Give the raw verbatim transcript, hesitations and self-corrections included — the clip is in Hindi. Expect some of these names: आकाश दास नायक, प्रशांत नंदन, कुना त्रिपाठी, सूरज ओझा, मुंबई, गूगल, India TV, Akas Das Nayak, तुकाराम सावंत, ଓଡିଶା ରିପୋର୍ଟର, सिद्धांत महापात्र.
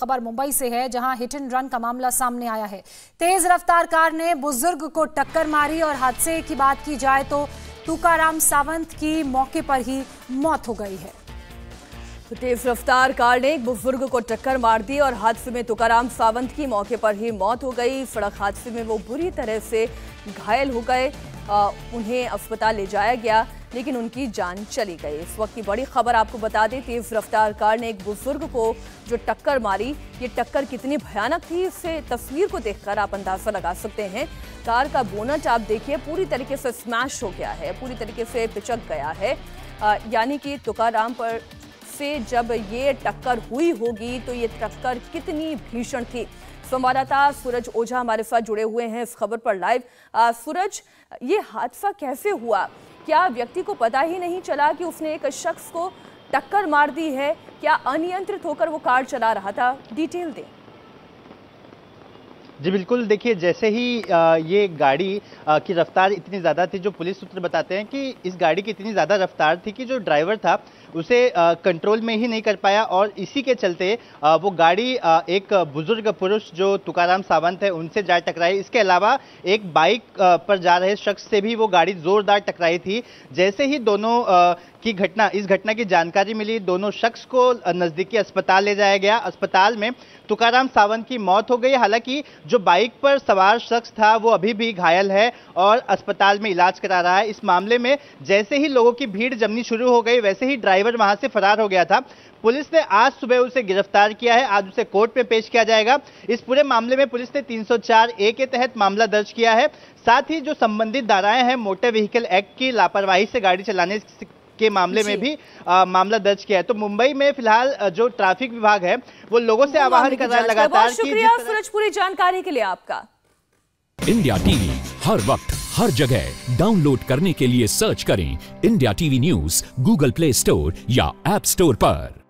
खबर मुंबई से है, जहां हिट एंड रन का मामला सामने आया है। तेज रफ्तार कार ने बुजुर्ग को टक्कर मारी और हादसे की बात की जाए तो तुकाराम सावंत की मौके पर ही मौत हो गई है। तो तेज रफ्तार कार ने एक बुजुर्ग को टक्कर मार दी और हादसे में तुकाराम सावंत की मौके पर ही मौत हो गई। सड़क हादसे में वो बुरी तरह से घायल हो गए, आ, उन्हें अस्पताल ले जाया गया लेकिन उनकी जान चली गई। इस वक्त की बड़ी खबर आपको बता दें, तेज रफ्तार कार ने एक बुजुर्ग को जो टक्कर मारी, ये टक्कर कितनी भयानक थी इससे तस्वीर को देखकर आप अंदाजा लगा सकते हैं। कार का बोनट आप देखिए पूरी तरीके से स्मैश हो गया है, पूरी तरीके से पिचक गया है। यानी कि तुकाराम पर से जब ये टक्कर हुई होगी तो ये टक्कर कितनी भीषण थी। संवाददाता सूरज ओझा हमारे साथ जुड़े हुए हैं इस खबर पर लाइव। आ, सूरज, ये हादसा कैसे हुआ? क्या व्यक्ति को पता ही नहीं चला कि उसने एक शख्स को टक्कर मार दी है? क्या अनियंत्रित होकर वो कार चला रहा था? डिटेल दें। जी बिल्कुल, देखिए जैसे ही आ, ये गाड़ी आ, की रफ्तार इतनी ज़्यादा थी, जो पुलिस सूत्र बताते हैं कि इस गाड़ी की इतनी ज़्यादा रफ्तार थी कि जो ड्राइवर था उसे आ, कंट्रोल में ही नहीं कर पाया और इसी के चलते आ, वो गाड़ी आ, एक बुजुर्ग पुरुष जो तुकाराम सावंत है उनसे जा टकराई। इसके अलावा एक बाइक आ, पर जा रहे शख्स से भी वो गाड़ी ज़ोरदार टकराई थी। जैसे ही दोनों आ, की घटना इस घटना की जानकारी मिली, दोनों शख्स को नज़दीकी अस्पताल ले जाया गया। अस्पताल में तुकाराम सावंत की मौत हो गई। हालांकि जो बाइक पर सवार शख्स था वो अभी भी घायल है और अस्पताल में इलाज करा रहा है। इस मामले में जैसे ही लोगों की भीड़ जमनी शुरू हो गई, वैसे ही ड्राइवर वहां से फरार हो गया था। पुलिस ने आज सुबह उसे गिरफ्तार किया है, आज उसे कोर्ट में पेश किया जाएगा। इस पूरे मामले में पुलिस ने तीन सौ चार ए के तहत मामला दर्ज किया है। साथ ही जो संबंधित धाराएं हैं, मोटर व्हीकल एक्ट की लापरवाही से गाड़ी चलाने के मामले में भी आ, मामला दर्ज किया है। तो मुंबई में फिलहाल जो ट्रैफिक विभाग है वो लोगों से आह्वान कर रहा है लगातार। शुक्रिया सूरज पूरी जानकारी के लिए आपका। इंडिया टीवी हर वक्त हर जगह डाउनलोड करने के लिए सर्च करें India TV news गूगल Play Store या ऐप स्टोर पर।